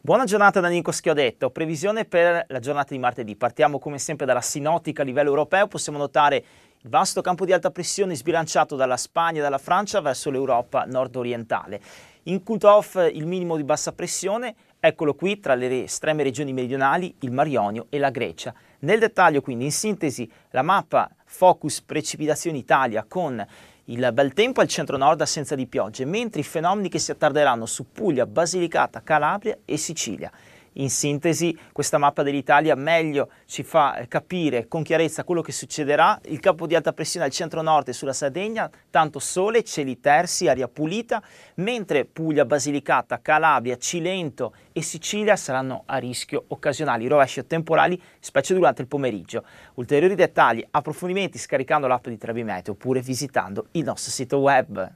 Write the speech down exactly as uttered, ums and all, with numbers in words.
Buona giornata da Nikos Chiodetto, previsione per la giornata di martedì. Partiamo come sempre dalla sinottica a livello europeo, possiamo notare il vasto campo di alta pressione sbilanciato dalla Spagna e dalla Francia verso l'Europa nord-orientale. In cut-off il minimo di bassa pressione, eccolo qui tra le estreme regioni meridionali, il Mar Ionio e la Grecia. Nel dettaglio quindi, in sintesi, la mappa focus precipitazioni Italia con il bel tempo al centro-nord assenza di piogge, mentre i fenomeni che si attarderanno su Puglia, Basilicata, Calabria e Sicilia. In sintesi, questa mappa dell'Italia meglio ci fa capire con chiarezza quello che succederà. Il campo di alta pressione al centro-nord e sulla Sardegna, tanto sole, cieli tersi, aria pulita, mentre Puglia, Basilicata, Calabria, Cilento e Sicilia saranno a rischio occasionali rovesci o temporali, specie durante il pomeriggio. Ulteriori dettagli, approfondimenti scaricando l'app di tre B Meteo oppure visitando il nostro sito web.